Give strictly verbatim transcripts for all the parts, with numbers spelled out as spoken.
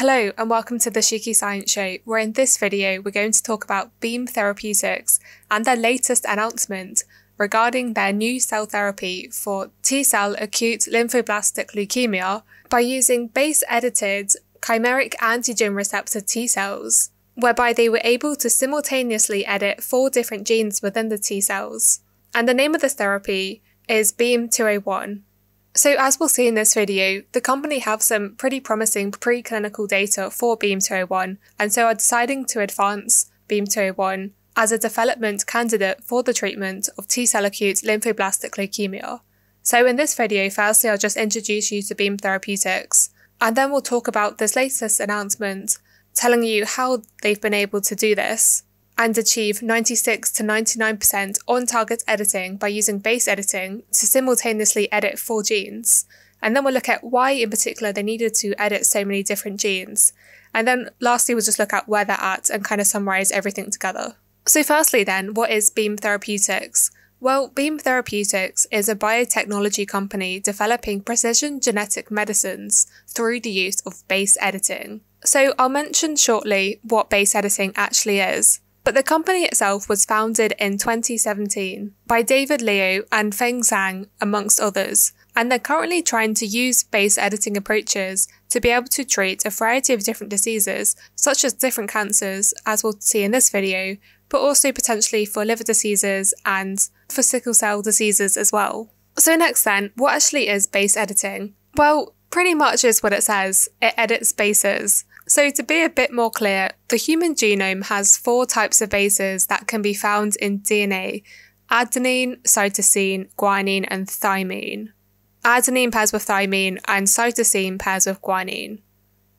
Hello and welcome to the Shiki Science Show, where in this video we're going to talk about BEAM Therapeutics and their latest announcement regarding their new cell therapy for T-cell acute lymphoblastic leukemia by using base-edited chimeric antigen receptor T-cells, whereby they were able to simultaneously edit four different genes within the T-cells. And the name of this therapy is BEAM two oh one. So as we'll see in this video, the company have some pretty promising preclinical data for BEAM two oh one, and so are deciding to advance BEAM two oh one as a development candidate for the treatment of T-cell acute lymphoblastic leukemia. So in this video, firstly I'll just introduce you to BEAM Therapeutics, and then we'll talk about this latest announcement, telling you how they've been able to do this and achieve ninety-six to ninety-nine percent on-target editing by using base editing to simultaneously edit four genes. And then we'll look at why in particular they needed to edit so many different genes. And then lastly, we'll just look at where they're at and kind of summarize everything together. So firstly then, what is BEAM Therapeutics? Well, BEAM Therapeutics is a biotechnology company developing precision genetic medicines through the use of base editing. So I'll mention shortly what base editing actually is. But the company itself was founded in twenty seventeen by David Liu and Feng Zhang, amongst others, and they're currently trying to use base editing approaches to be able to treat a variety of different diseases, such as different cancers, as we'll see in this video, but also potentially for liver diseases and for sickle cell diseases as well. So next then, what actually is base editing? Well, pretty much is what it says, it edits bases. So to be a bit more clear, the human genome has four types of bases that can be found in D N A: adenine, cytosine, guanine, and thymine. Adenine pairs with thymine and cytosine pairs with guanine.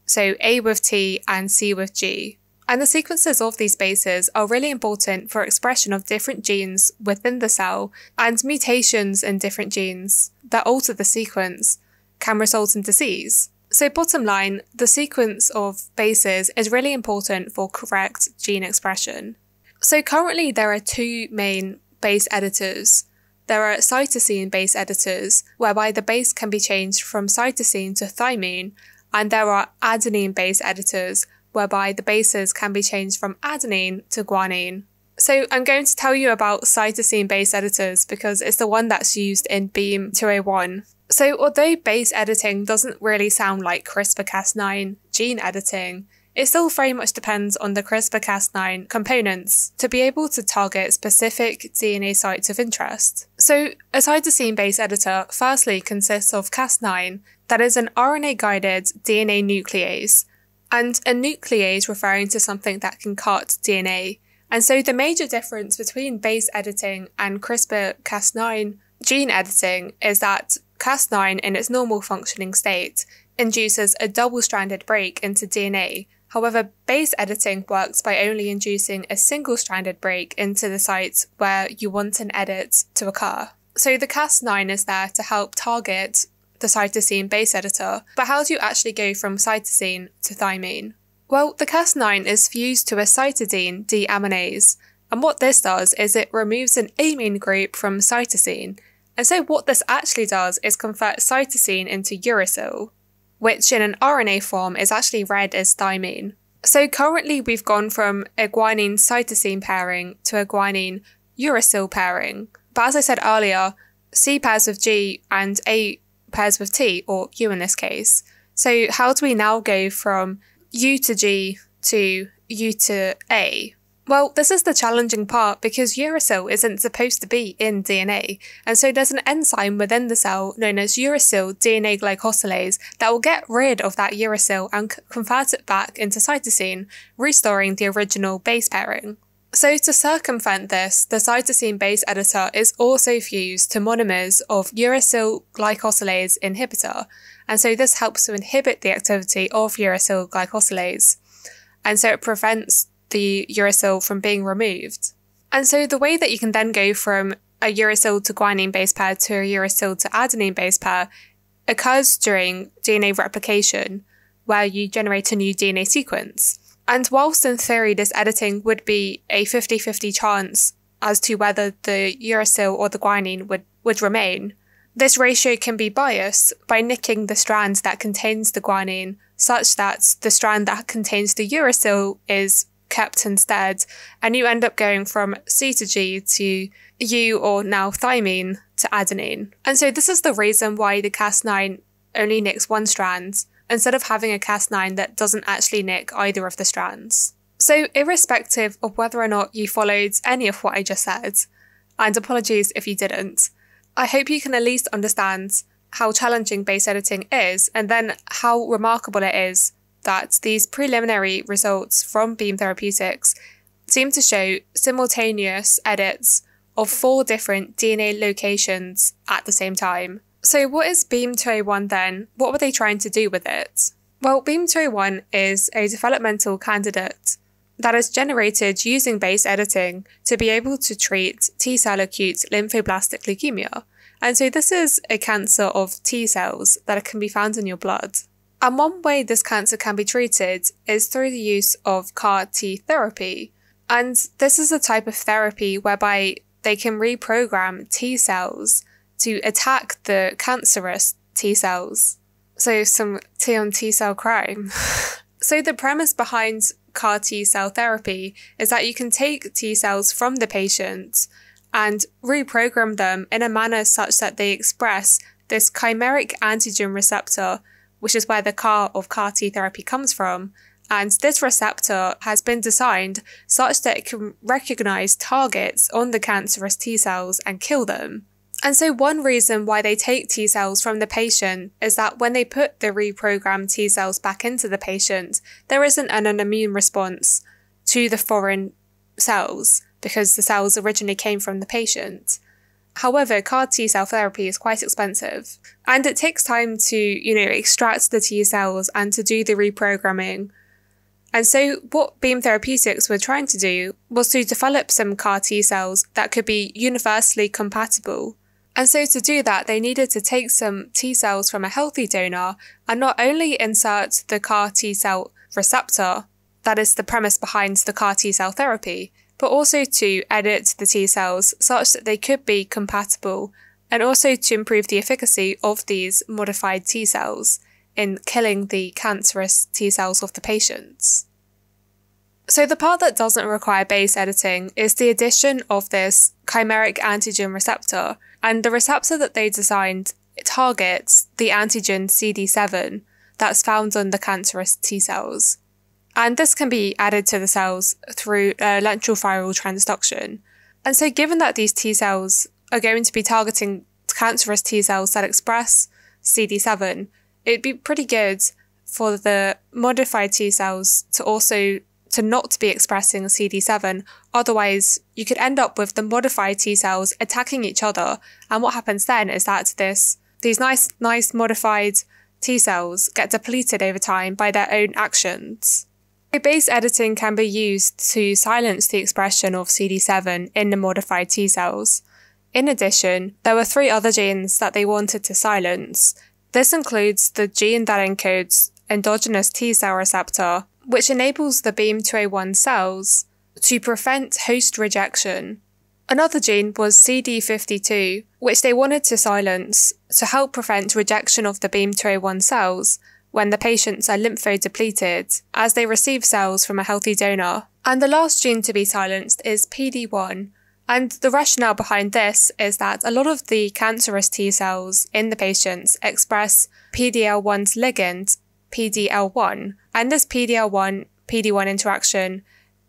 So A with T and C with G. And the sequences of these bases are really important for expression of different genes within the cell, and mutations in different genes that alter the sequence can result in disease. So bottom line, the sequence of bases is really important for correct gene expression. So currently there are two main base editors. There are cytosine base editors, whereby the base can be changed from cytosine to thymine, and there are adenine base editors, whereby the bases can be changed from adenine to guanine. So I'm going to tell you about cytosine base editors because it's the one that's used in BEAM two oh one. So although base editing doesn't really sound like CRISPR Cas nine gene editing, it still very much depends on the CRISPR Cas nine components to be able to target specific D N A sites of interest. So a cytosine base editor firstly consists of Cas nine, that is an R N A-guided D N A nuclease, and a nuclease referring to something that can cut D N A. And so the major difference between base editing and CRISPR Cas nine gene editing is that Cas nine, in its normal functioning state, induces a double-stranded break into D N A. However, base editing works by only inducing a single-stranded break into the site where you want an edit to occur. So the Cas nine is there to help target the cytosine base editor, but how do you actually go from cytosine to thymine? Well, the Cas nine is fused to a cytidine deaminase, and what this does is it removes an amine group from cytosine. And so what this actually does is convert cytosine into uracil, which in an R N A form is actually read as thymine. So currently we've gone from a guanine-cytosine pairing to a guanine-uracil pairing. But as I said earlier, C pairs with G and A pairs with T, or U in this case. So how do we now go from U to G to U to A? Well, this is the challenging part because uracil isn't supposed to be in D N A, and so there's an enzyme within the cell known as uracil D N A glycosylase that will get rid of that uracil and convert it back into cytosine, restoring the original base pairing. So to circumvent this, the cytosine base editor is also fused to monomers of uracil glycosylase inhibitor, and so this helps to inhibit the activity of uracil glycosylase, and so it prevents the uracil from being removed. And so the way that you can then go from a uracil to guanine base pair to a uracil to adenine base pair occurs during D N A replication, where you generate a new D N A sequence. And whilst in theory this editing would be a fifty fifty chance as to whether the uracil or the guanine would, would remain, This ratio can be biased by nicking the strand that contains the guanine, such that the strand that contains the uracil is kept instead, and you end up going from C to G to U, or now thymine, to adenine. And so this is the reason why the Cas nine only nicks one strand, instead of having a Cas nine that doesn't actually nick either of the strands. So irrespective of whether or not you followed any of what I just said, and apologies if you didn't, I hope you can at least understand how challenging base editing is, and then how remarkable it is that these preliminary results from BEAM Therapeutics seem to show simultaneous edits of four different D N A locations at the same time. So what is BEAM two oh one then? What were they trying to do with it? Well, BEAM two oh one is a developmental candidate that is generated using base editing to be able to treat T-cell acute lymphoblastic leukemia. And so this is a cancer of T-cells that can be found in your blood. And one way this cancer can be treated is through the use of C A R T therapy. And this is a type of therapy whereby they can reprogram T-cells to attack the cancerous T-cells. So some T on T-cell crime. So the premise behind C A R T cell therapy is that you can take T-cells from the patient and reprogram them in a manner such that they express this chimeric antigen receptor, which is where the C A R of C A R T therapy comes from. And this receptor has been designed such that it can recognize targets on the cancerous T-cells and kill them. And so one reason why they take T-cells from the patient is that when they put the reprogrammed T-cells back into the patient, there isn't an, an immune response to the foreign cells, because the cells originally came from the patient. However, C A R T-cell therapy is quite expensive, and it takes time to, you know, extract the T-cells and to do the reprogramming. And so what BEAM Therapeutics were trying to do was to develop some C A R T-cells that could be universally compatible. And so to do that, they needed to take some T-cells from a healthy donor and not only insert the C A R T-cell receptor, that is the premise behind the C A R T-cell therapy, but also to edit the T-cells such that they could be compatible, and also to improve the efficacy of these modified T-cells in killing the cancerous T-cells of the patients. So the part that doesn't require base editing is the addition of this chimeric antigen receptor, and the receptor that they designed targets the antigen C D seven that's found on the cancerous T-cells. And this can be added to the cells through uh, lentiviral transduction. And so given that these T-cells are going to be targeting cancerous T-cells that express C D seven, it'd be pretty good for the modified T-cells to also to not be expressing C D seven. Otherwise, you could end up with the modified T-cells attacking each other. And what happens then is that this these nice, nice modified T-cells get depleted over time by their own actions. Base editing can be used to silence the expression of C D seven in the modified T-cells. In addition, there were three other genes that they wanted to silence. This includes the gene that encodes endogenous T-cell receptor, which enables the BEAM two oh one cells to prevent host rejection. Another gene was C D fifty-two, which they wanted to silence to help prevent rejection of the BEAM two oh one cells when the patients are lymphodepleted, as they receive cells from a healthy donor. And the last gene to be silenced is P D one, and the rationale behind this is that a lot of the cancerous T-cells in the patients express P D L one's ligand, P D L one, and this P D L one P D one interaction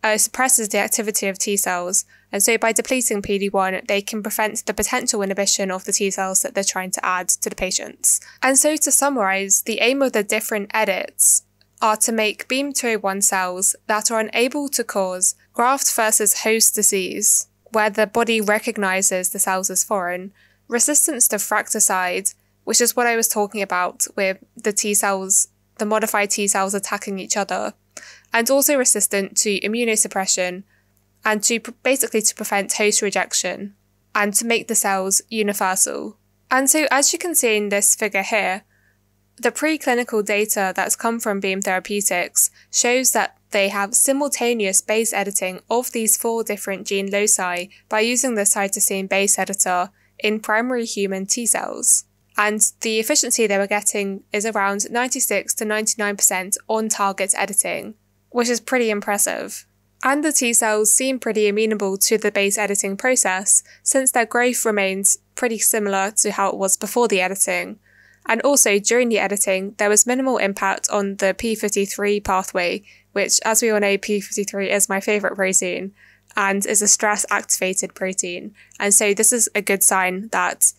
uh, suppresses the activity of T-cells, and so by depleting P D one, they can prevent the potential inhibition of the T-cells that they're trying to add to the patients. And so to summarise, the aim of the different edits are to make BEAM two oh one cells that are unable to cause graft versus host disease, where the body recognises the cells as foreign, resistance to fratricide, which is what I was talking about with the T-cells, the modified T-cells attacking each other, and also resistant to immunosuppression, and to basically to prevent host rejection and to make the cells universal. And so as you can see in this figure here, the preclinical data that's come from BEAM Therapeutics shows that they have simultaneous base editing of these four different gene loci by using the cytosine base editor in primary human T cells. And the efficiency they were getting is around ninety-six to ninety-nine percent on target editing, which is pretty impressive. And the T cells seem pretty amenable to the base editing process, since their growth remains pretty similar to how it was before the editing. And also during the editing, there was minimal impact on the P fifty-three pathway, which, as we all know, P fifty-three is my favourite protein, and is a stress-activated protein. And so this is a good sign that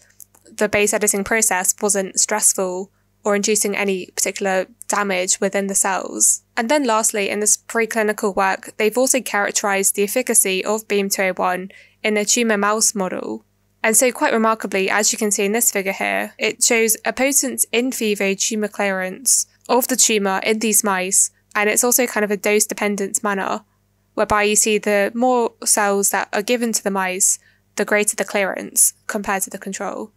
the base editing process wasn't stressful or inducing any particular damage within the cells. And then lastly, in this preclinical work, they've also characterised the efficacy of BEAM two oh one in a tumour mouse model. And so quite remarkably, as you can see in this figure here, it shows a potent in vivo tumour clearance of the tumour in these mice, and it's also kind of a dose-dependent manner, whereby you see the more cells that are given to the mice, the greater the clearance compared to the control.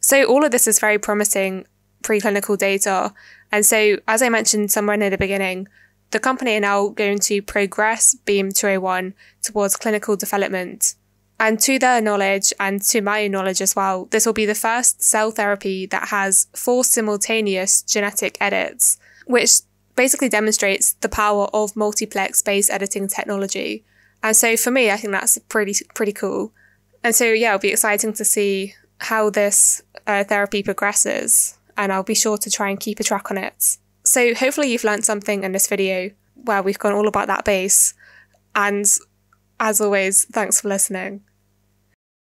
So all of this is very promising preclinical data. And so, as I mentioned somewhere near the beginning, the company are now going to progress BEAM two oh one towards clinical development. And to their knowledge, and to my knowledge as well, this will be the first cell therapy that has four simultaneous genetic edits, which basically demonstrates the power of multiplex base editing technology. And so for me, I think that's pretty, pretty cool. And so yeah, it'll be exciting to see how this uh, therapy progresses, and I'll be sure to try and keep a track on it. So hopefully you've learned something in this video where we've gone all about that base. And as always, thanks for listening.